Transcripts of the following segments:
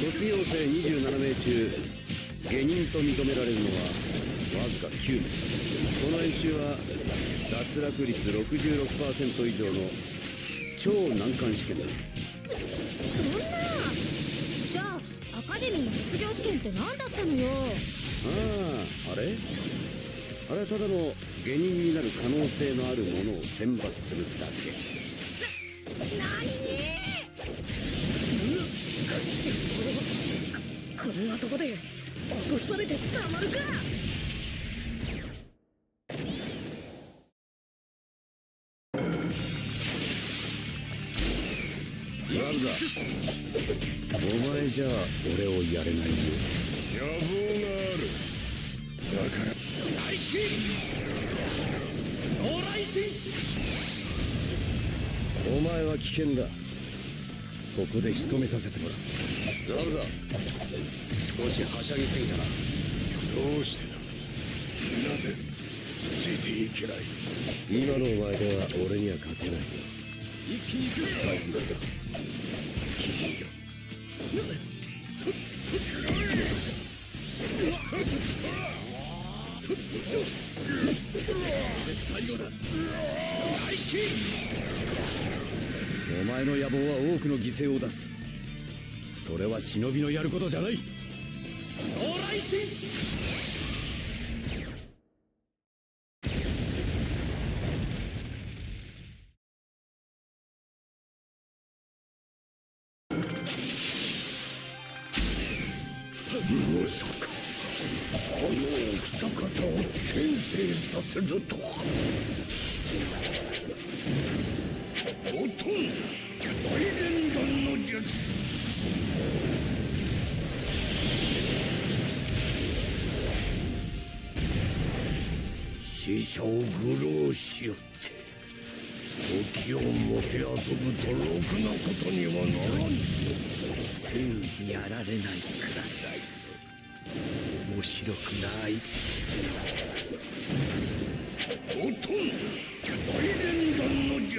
卒業生27名中下忍と認められるのはわずか9名。この演習は脱落率 66% 以上の超難関試験だ。そんな。じゃあアカデミー卒業試験って何だったのよ。あれあれただの下忍になる可能性のあるものを選抜するだけ。何しかしこんなとこで落とされてたまるか。なんだお前じゃ俺をやれないよ。野望があるだから大金将来心。お前は危険だ。ここで仕留めさせてもらう。ザブザ少しはしゃぎすぎたな。どうしてだ。なぜシティ嫌い。今のお前では俺には勝てないよ。一気に行く。最後だキリ最後だ大金。お前の野望は多くの犠牲を出す。それは忍びのやることじゃない。将来心。まさかあのお二方を転生させるとは。ほとんど大連弾の術。死者を愚弄しよって時をもてあそぶとろくなことにはならんぞ。すぐやられないでください。面白くない。ほとんど大連弾の術。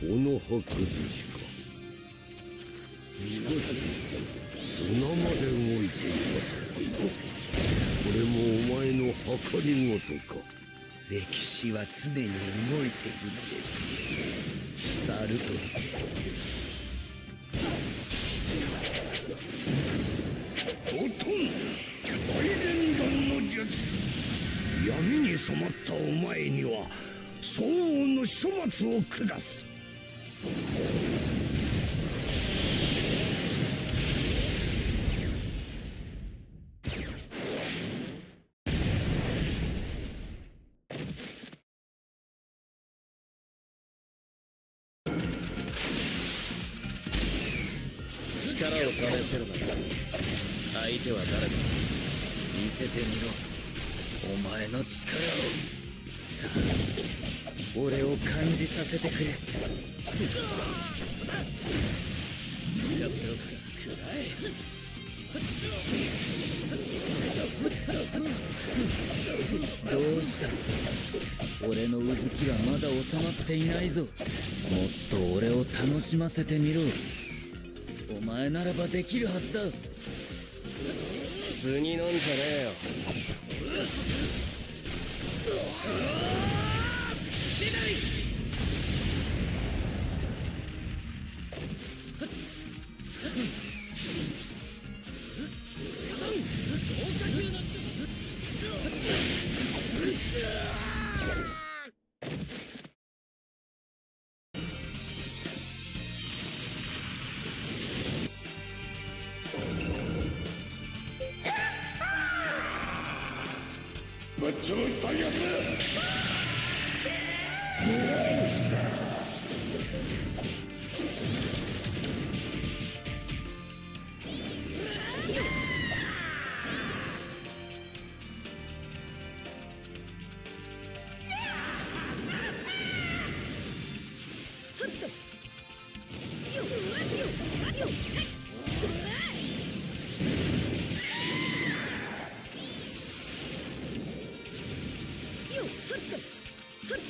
この白磁しか。しかし砂まで動いていたとは。これもお前の計りごとか。歴史は常に動いているのです。サルトリスです。ほとんど大連弾の術。闇に染まったお前には相応の処罰を下す。力を試せるなら相手は誰だ。見せてみろお前の力を。さあ俺を感じさせてくれ。力をくらえ。どうした俺のうずきはまだ収まっていないぞ。もっと俺を楽しませてみろ。お前ならばできるはずだ。次飲んじゃねえよ。しない。ぶっ潰したやつ。絶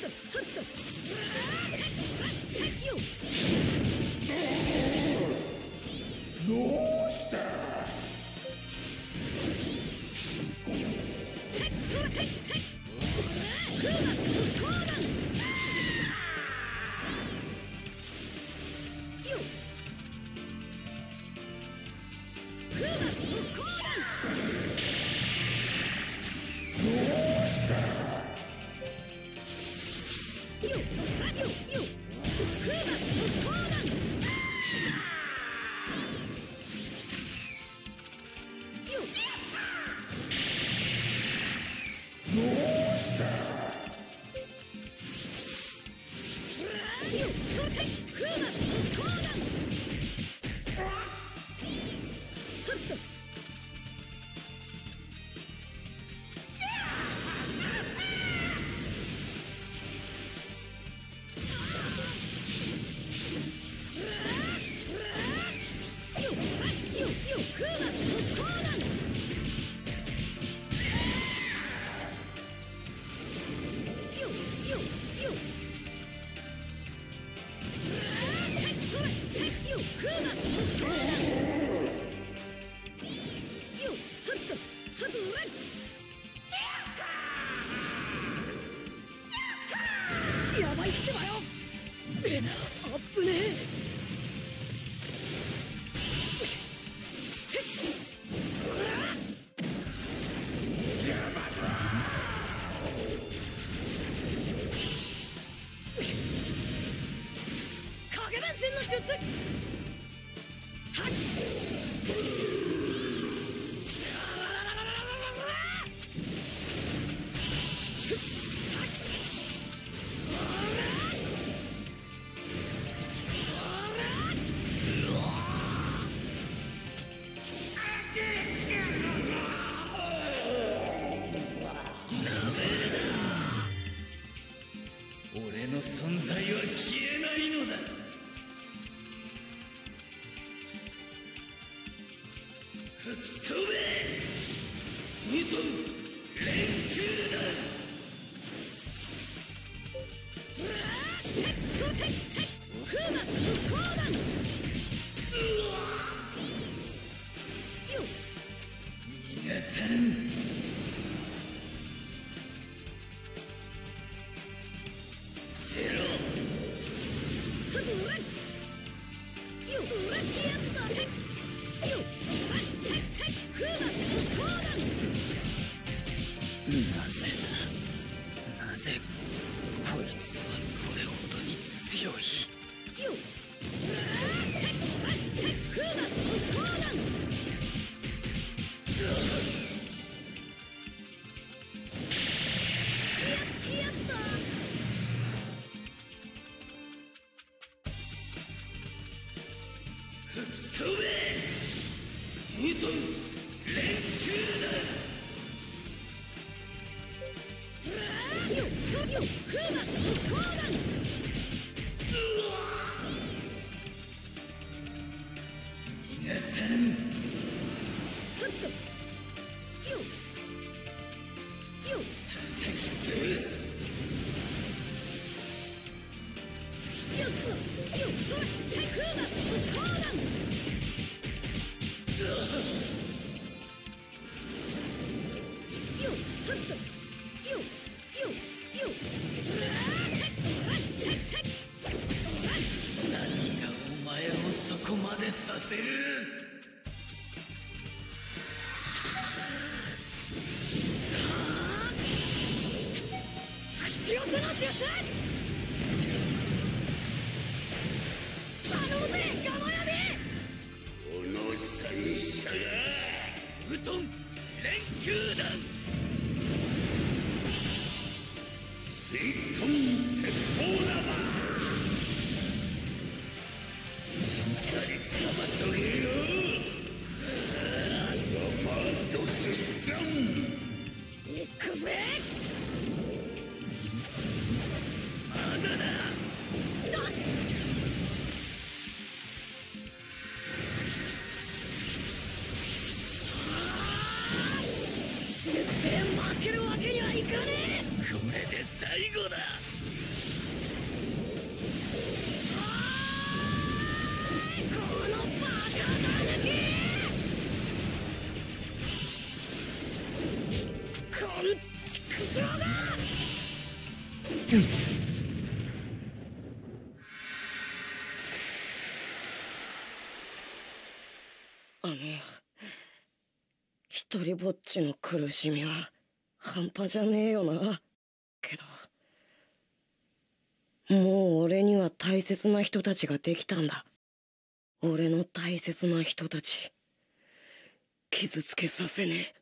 対負けるわけにはいかねえ。これで最後だ。る畜生が！一人ぼっちの苦しみは半端じゃねえよな。けどもう俺には大切な人たちができたんだ。俺の大切な人たち、傷つけさせねえ。